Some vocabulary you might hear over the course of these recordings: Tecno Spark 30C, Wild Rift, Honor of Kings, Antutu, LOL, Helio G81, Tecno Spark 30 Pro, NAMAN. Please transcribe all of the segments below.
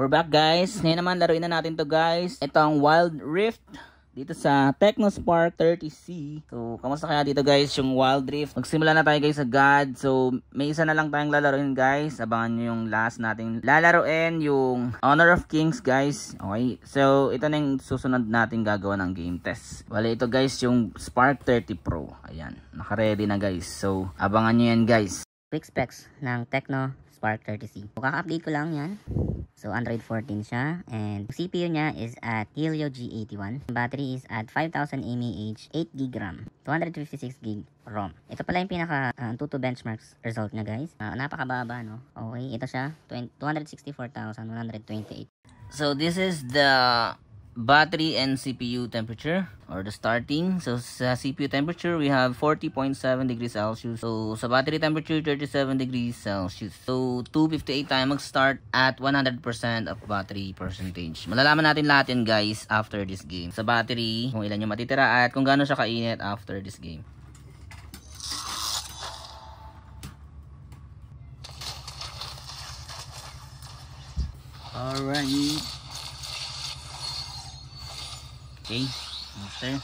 We're back guys. Ngayon naman laruin na natin to guys. Ito ang Wild Rift dito sa Tecno Spark 30C. So, kamusta kaya dito guys yung Wild Rift? Magsimula na tayo guys sa God. So, may isa na lang tayong lalaruin guys. Abangan nyo yung last natin. Lalaruin yung Honor of Kings guys. Okay. So, ito na yung susunod natin gagawa ng game test. Wala ito guys yung Spark 30 Pro. Ayan. Nakaready na guys. So, abangan nyo yan guys. Quick specs ng Tecno Spark 30C. Kaka-update ko lang yan. So, Android 14 siya. And CPU niya is at Helio G81. Battery is at 5,000 mAh, 8GB RAM, 256GB ROM. Ito pala yung pinaka Antutu benchmarks result niya guys. Napakababa, no? Okay, ito siya. 264,128. So, this is the battery and CPU temperature or the starting. So sa CPU temperature we have 40.7 degrees Celsius. So sa battery temperature 37 degrees Celsius. So 258 tayo mag-start at 100% of battery percentage. Malalaman natin lahat yan guys after this game. Sa battery kung ilan yung matitira at kung gaano siya kainit after this game. Alright. Okay, after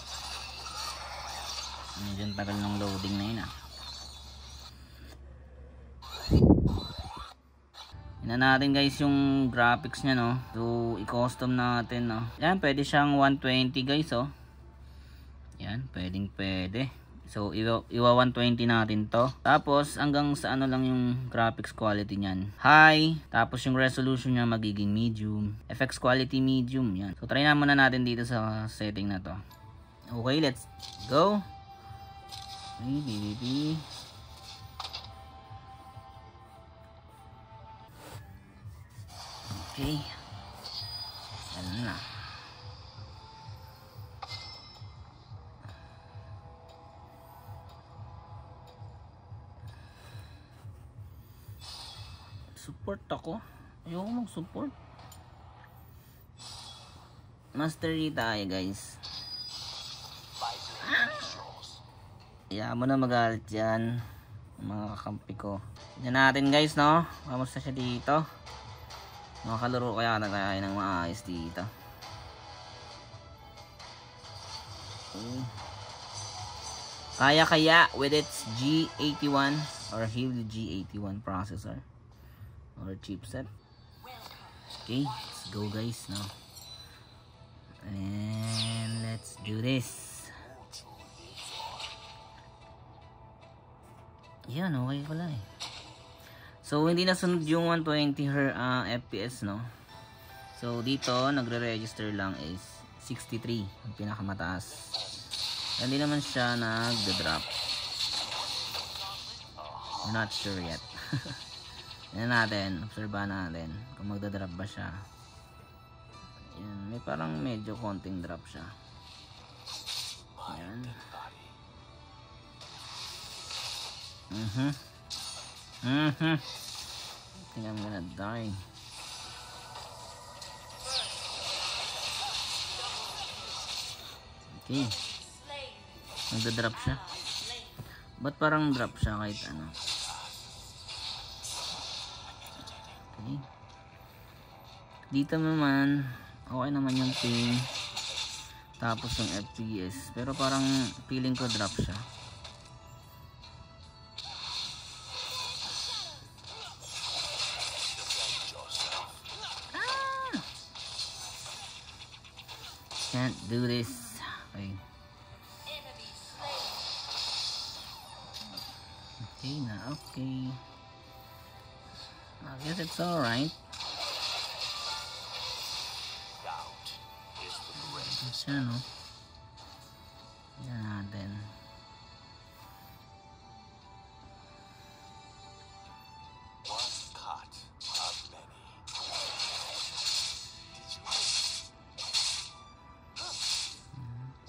medyo tagal ng loading na yun ah. Ina natin guys yung graphics nya no. So i-custom natin no. Yan pwede siyang 120 guys oh. Yan pwede. So iwa 120 natin to. Tapos hanggang sa ano lang yung graphics quality nyan. High. Tapos yung resolution nya magiging medium. FX quality medium. Yan. So try na muna natin dito sa setting na to. Okay, let's go. Okay, baby. Okay. Yan na. Support ako. Ayoko mag-support. Mastery tayo guys. Kaya mo na magalit yan. Mga kakampi ko. Diyan natin guys no. Kamusta siya dito? Makakalaro kaya na kaya ng maayos dito. Okay. Kaya with its G81 or Helio G81 processor. Or chipset. Okay, let's go guys now. And let's do this. Yan, okay pala eh. So, hindi nasunod yung 120 Hz FPS no. So, dito, nagre-register lang is 63, ang pinakamataas. Hindi naman siya nag-drop. Not sure yet. Yan natin, obserbahan natin kung magdadrop ba siya. Ayan, may parang medyo konting drop siya. Ayan. I think I'm gonna die. Okay. Magdadrop siya. Ba't parang drop siya kahit ano? Okay. Dito naman okay naman yung ping tapos yung FPS pero parang feeling ko drop siya. Can't do this. Okay. Okay na, okay. I guess it's alright. Siya no? Yan natin.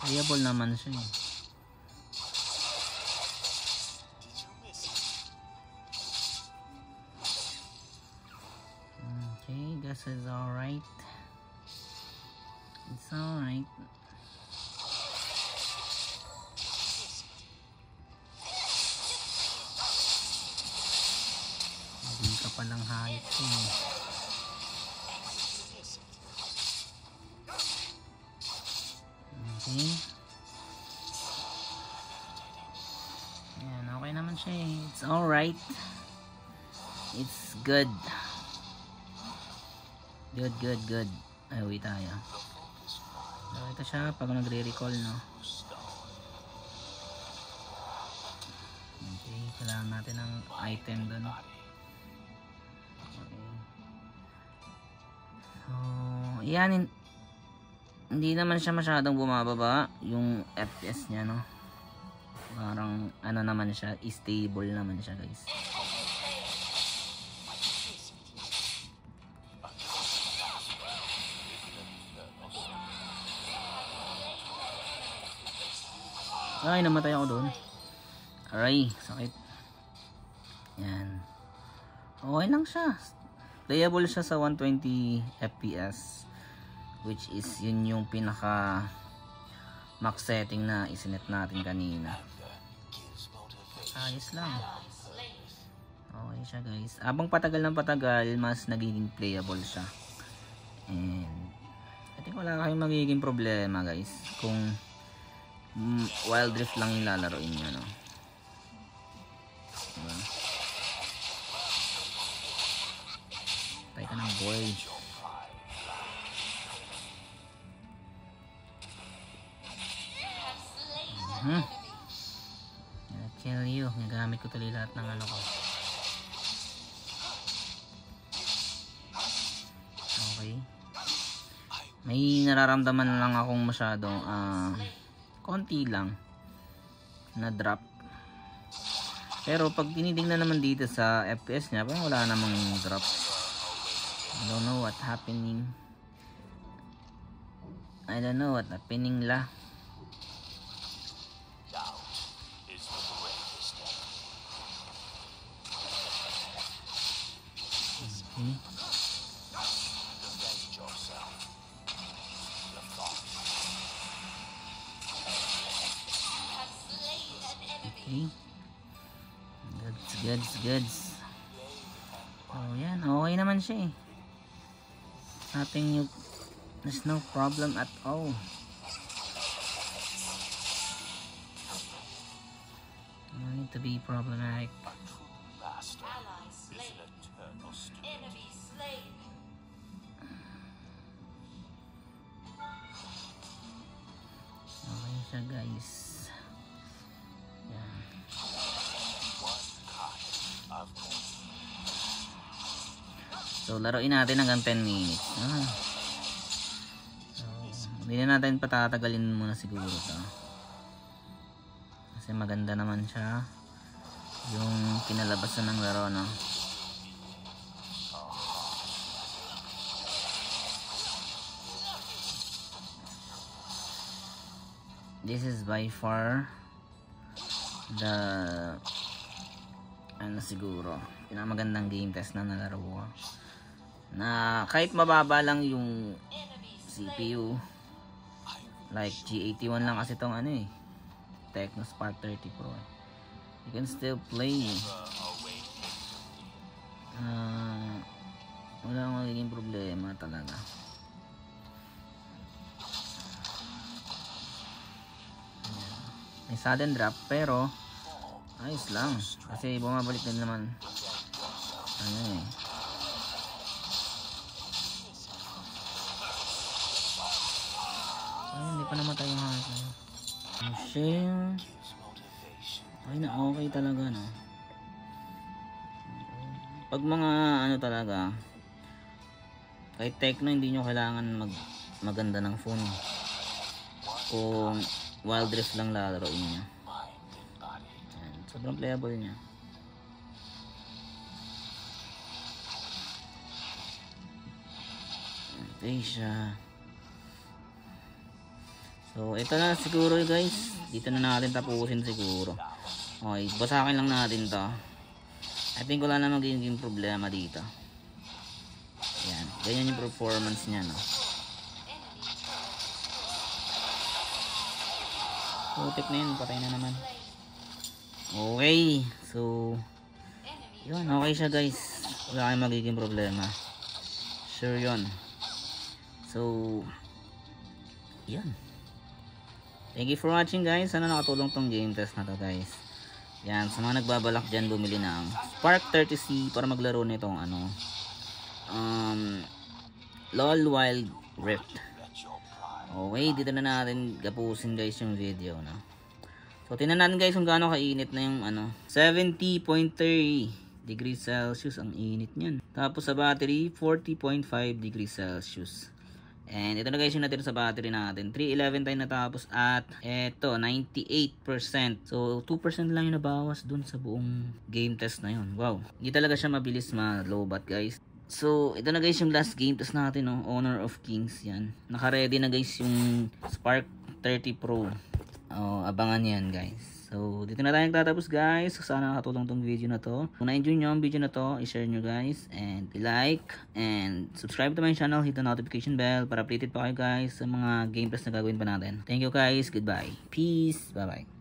Playable naman siya eh. This is alright. It's alright. Hindi ka palang hayop eh. Okay. Ayan, okay naman siya eh. It's alright. It's good. Good, good, good. Ay, uwi tayo. So, ito siya pag nagre-recall, no? Okay, kailangan natin ng item dun. Okay. So, yan. Hindi naman siya masyadong bumababa yung FPS niya, no? Parang ano naman siya, stable naman siya, guys. Ay, namatay ako doon. Aray, sakit. Yan. Okay lang siya. Playable siya sa 120 FPS. Which is, yun yung pinaka max setting na isinet natin kanina. Ayos lang. Okay siya, guys. Abang patagal ng patagal, mas nagiging playable siya. And I think wala kayong magiging problema, guys. Kung Wild Rift lang yung lalaroin nyo, no? Diba? Patay ka ng boy. I'll kill you. Nagamit ko tuloy lahat ng ano ko. Okay. May nararamdaman lang akong masyadong konti lang na drop, pero pag tinitingnan naman dito sa FPS niya, parang wala namang drop. I don't know what happening la. Okay. Okay. Goods. Oh, yan. Okay naman siya eh. There's no problem at all. No need to be problematic. Okay siya, guys. So, laruin natin hanggang 10 minutes. So, hindi na natin patatagalin muna siguro ito. Kasi maganda naman siya yung kinalabasan ng laro, no? This is by far the siguro pinamagandang game test na nalaro ko. Na kahit mababa lang yung CPU, like G81 lang kasi itong ano eh, Tecno Spark 30 Pro, you can still play. Wala akong magiging problema talaga. May sudden drop pero ayos lang kasi bumabalik din naman ano eh. Hindi pa namatay yung hasa. Okay na, okay talaga, no? Pag mga ano talaga, kahit Tecno, hindi nyo kailangan maganda ng phone. Kung Wild Rift lang lalaroin nyo. Ayan, sobrang playable nya. Okay siya. So, ito na siguro, guys. Dito na natin tapusin siguro. Okay, basahin lang natin to. I think wala na magiging problema dito. Ayan, ganyan yung performance niya, no? Putik na yun, patay na naman. Okay, so yun, okay siya, guys. Wala kayong magiging problema. Sure yun. So, yan. Thank you for watching guys. Sana nakatulong tong game test na to guys. Yan, sa mga nagbabalak dyan bumili ng Spark 30C para maglaro nitong ano LOL Wild Rift. Okay, dito na natin gapusin guys yung video na. So tingnan natin guys kung gaano kainit na yung ano, 70.3 degrees Celsius ang init niyan. Tapos sa battery 40.5 degrees Celsius. And ito na guys yung natin sa battery natin. 311 tayo natapos at eto 98%. So 2% lang yung nabawas dun sa buong game test na yun. Wow. Hindi talaga siya mabilis ma-lowbat guys. So ito na guys yung last game test natin. Oh. Honor of Kings yan. Naka-ready na guys yung Spark 30 Pro. Oh, abangan yan guys. So dito na tayo nagtatapos guys. So, sana nakatulong tong video na to. Kung na-enjoy nyo ang video na to, i-share nyo guys. And like and subscribe to my channel. Hit the notification bell para updated pa kayo guys sa mga game plus na gagawin pa natin. Thank you guys. Goodbye. Peace. Bye bye.